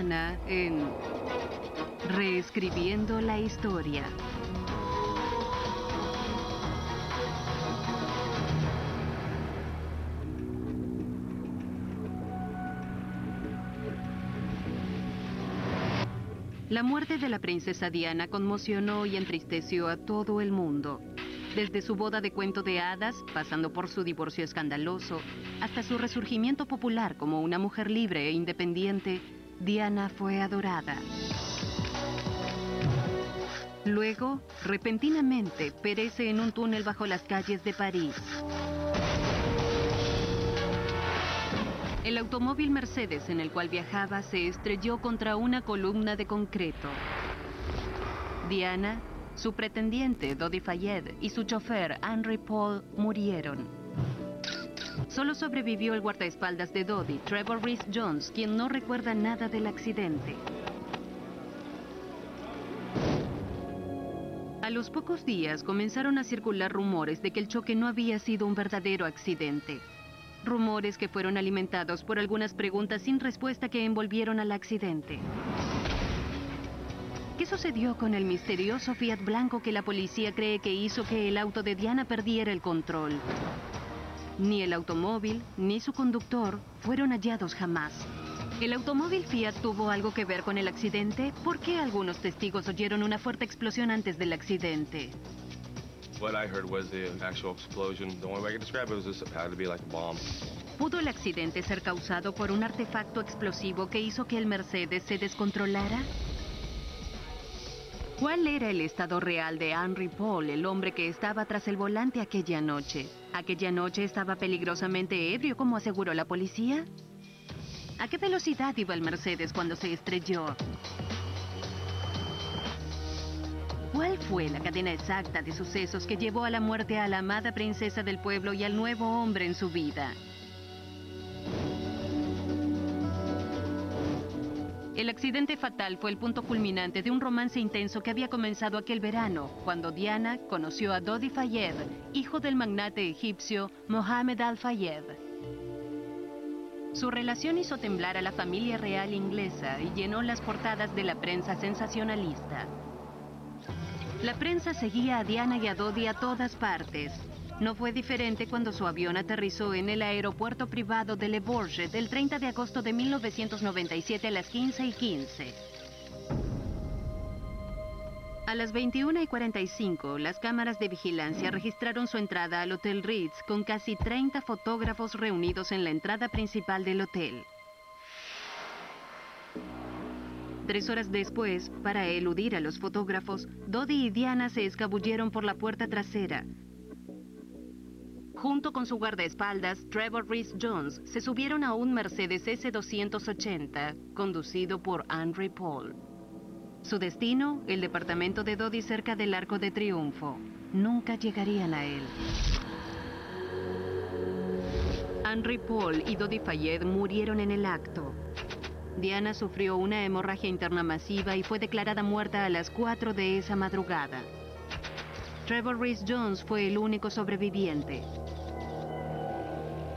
Diana en Reescribiendo la Historia. La muerte de la princesa Diana conmocionó y entristeció a todo el mundo. Desde su boda de cuento de hadas, pasando por su divorcio escandaloso, hasta su resurgimiento popular como una mujer libre e independiente, Diana fue adorada. Luego, repentinamente, perece en un túnel bajo las calles de París. El automóvil Mercedes en el cual viajaba se estrelló contra una columna de concreto. Diana, su pretendiente Dodi Fayed y su chofer Henri Paul murieron. Solo sobrevivió el guardaespaldas de Dodi, Trevor Rees Jones, quien no recuerda nada del accidente. A los pocos días comenzaron a circular rumores de que el choque no había sido un verdadero accidente. Rumores que fueron alimentados por algunas preguntas sin respuesta que envolvieron al accidente. ¿Qué sucedió con el misterioso Fiat blanco que la policía cree que hizo que el auto de Diana perdiera el control? Ni el automóvil ni su conductor fueron hallados jamás. ¿El automóvil Fiat tuvo algo que ver con el accidente? ¿Por qué algunos testigos oyeron una fuerte explosión antes del accidente? ¿Pudo el accidente ser causado por un artefacto explosivo que hizo que el Mercedes se descontrolara? ¿Cuál era el estado real de Henri Paul, el hombre que estaba tras el volante aquella noche? ¿Aquella noche estaba peligrosamente ebrio, como aseguró la policía? ¿A qué velocidad iba el Mercedes cuando se estrelló? ¿Cuál fue la cadena exacta de sucesos que llevó a la muerte a la amada princesa del pueblo y al nuevo hombre en su vida? El accidente fatal fue el punto culminante de un romance intenso que había comenzado aquel verano, cuando Diana conoció a Dodi Fayed, hijo del magnate egipcio Mohamed Al-Fayed. Su relación hizo temblar a la familia real inglesa y llenó las portadas de la prensa sensacionalista. La prensa seguía a Diana y a Dodi a todas partes. No fue diferente cuando su avión aterrizó en el aeropuerto privado de Le Bourget el 30 de agosto de 1997 a las 15:15. A las 21:45, las cámaras de vigilancia registraron su entrada al Hotel Ritz con casi 30 fotógrafos reunidos en la entrada principal del hotel. 3 horas después, para eludir a los fotógrafos, Dodi y Diana se escabulleron por la puerta trasera. Junto con su guardaespaldas, Trevor Rees Jones, se subieron a un Mercedes S280, conducido por Henri Paul. Su destino, el departamento de Dodi cerca del Arco de Triunfo. Nunca llegarían a él. Henri Paul y Dodi Fayed murieron en el acto. Diana sufrió una hemorragia interna masiva y fue declarada muerta a las 4 de esa madrugada. Trevor Rees Jones fue el único sobreviviente.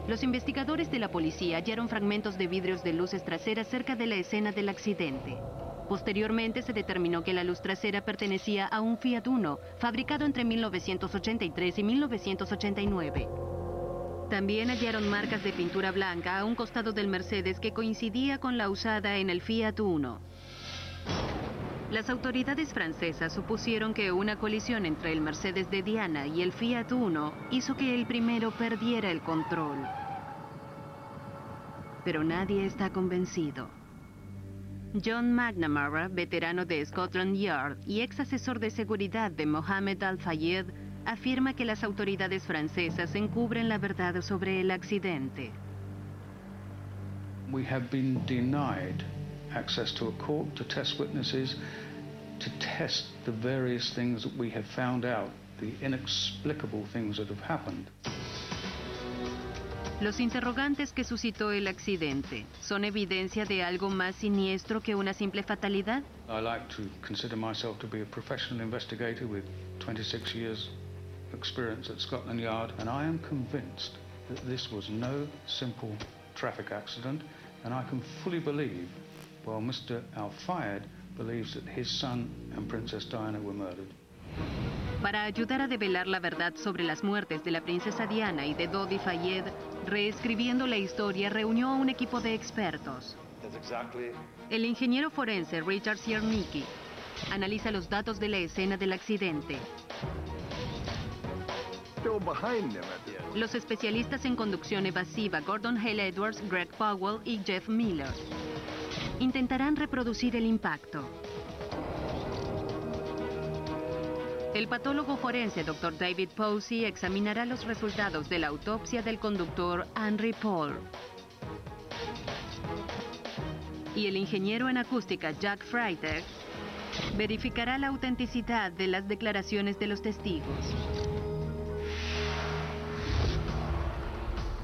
Los investigadores de la policía hallaron fragmentos de vidrios de luces traseras cerca de la escena del accidente. Posteriormente se determinó que la luz trasera pertenecía a un Fiat Uno, fabricado entre 1983 y 1989. También hallaron marcas de pintura blanca a un costado del Mercedes que coincidía con la usada en el Fiat Uno. Las autoridades francesas supusieron que una colisión entre el Mercedes de Diana y el Fiat Uno hizo que el primero perdiera el control. Pero nadie está convencido. John McNamara, veterano de Scotland Yard y ex asesor de seguridad de Mohamed Al-Fayed, afirma que las autoridades francesas encubren la verdad sobre el accidente. We have been denied access to a court, to test witnesses, to test the various things that we have found out, the inexplicable things that have happened. Los interrogantes que suscitó el accidente son evidencia de algo más siniestro que una simple fatalidad. I like to consider myself to be a professional investigator with 26 years experience at Scotland Yard, and I am convinced that this was no simple traffic accident, and I can fully believe while Mr. Al-Fayed believes that his son and Princess Diana were murdered. Para ayudar a develar la verdad sobre las muertes de la princesa Diana y de Dodi Fayed, reescribiendo la historia reunió a un equipo de expertos. El ingeniero forense Richard Siermiki analiza los datos de la escena del accidente. Los especialistas en conducción evasiva Gordon Hale Edwards, Greg Powell y Jeff Miller intentarán reproducir el impacto. El patólogo forense Dr. David Posey examinará los resultados de la autopsia del conductor Henri Paul. Y el ingeniero en acústica Jack Freitag verificará la autenticidad de las declaraciones de los testigos.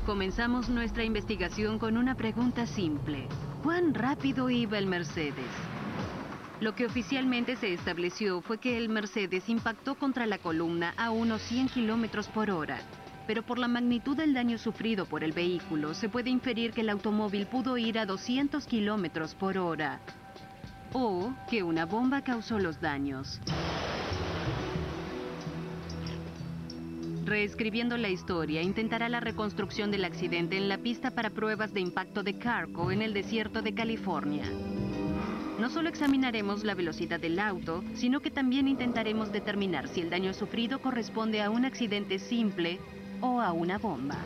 Comenzamos nuestra investigación con una pregunta simple. ¿Cuán rápido iba el Mercedes? Lo que oficialmente se estableció fue que el Mercedes impactó contra la columna a unos 100 kilómetros por hora. Pero por la magnitud del daño sufrido por el vehículo, se puede inferir que el automóvil pudo ir a 200 kilómetros por hora. O que una bomba causó los daños. Reescribiendo la historia, intentará la reconstrucción del accidente en la pista para pruebas de impacto de Carco en el desierto de California. No solo examinaremos la velocidad del auto, sino que también intentaremos determinar si el daño sufrido corresponde a un accidente simple o a una bomba.